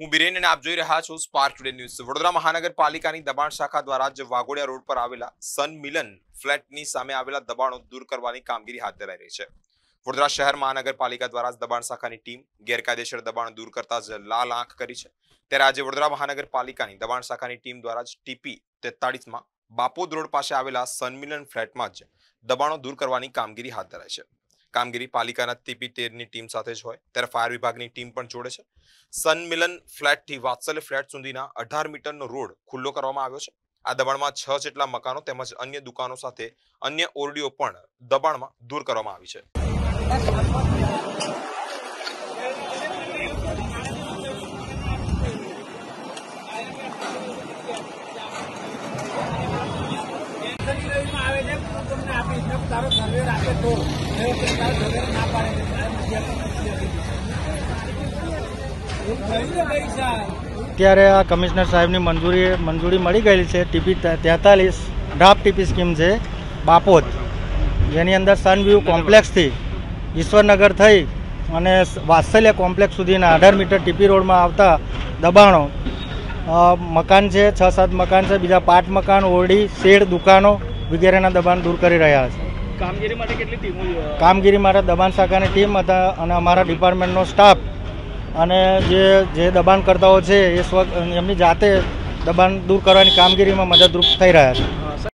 હું બિરેન અને આપ જોઈ રહ્યા છો સ્પાર્ક ટુડે ન્યૂઝ। વડોદરા મહાનગરપાલિકાની દબાણ શાખા દ્વારા જે વાઘોડિયા રોડ પર આવેલા સનમિલન ફ્લેટની સામે આવેલા દબાણો દૂર કરવાની કામગીરી હાથ ધરાઈ રહી છે। વડોદરા શહેર મહાનગરપાલિકા દ્વારા દબાણ શાખાની ટીમ ગેરકાયદેસર દબાણ દૂર કરતા જ લાલ આંખ કરી છે, ત્યારે આજે વડોદરા મહાનગરપાલિકાની દબાણ શાખાની ટીમ દ્વારા જ TP 43 માં બાપોદ રોડ પાસે આવેલા સનમિલન ફ્લેટમાં જ દબાણો દૂર કરવાની કામગીરી હાથ ધરાઈ છે। कामगिरी पालिकाना TP 13 ની ટીમ સાથે જ હોય ત્યારે ફાયર વિભાગની ટીમ પણ જોડે છે। સનમિલન ફ્લેટ થી વાત્સલ્ય ફ્લેટ સુધીના 18 મીટરનો રોડ ખુલ્લો કરવામાં આવ્યો છે। આ દબાણમાં 6 જેટલા મકાનો તેમજ અન્ય દુકાનો સાથે અન્ય ઓરડીઓ પણ દબાણમાં દૂર કરવામાં આવી છે। तारो सर्वे राखे तो सर्वे ना पाए अत्यारे आ कमिश्नर साहेबनी मंजूरी मळी गई है। TP 43 ड्राफ्ट टीपी स्कीम है बापोद, जेनी अंदर सनव्यू कॉम्प्लेक्स थी ईश्वरनगर थी अने वात्सल्य कॉम्प्लेक्स सुधीना 18 मीटर टीपी रोड में आता दबाणों मकान है। 6-7 मकान है, बीजा 5 मकान ओरडी शेड दुकानों वगैरह दबाण दूर कर रहा है। कामगिरी मारा दबाण शाखानी टीम हता अने अमारा डिपार्टमेंटनो स्टाफ अने जे दबाणकर्ताओ छे ए एमनी जाते दबाण दूर करवानी कामगिरीमां मददरूप थई रह्या छे।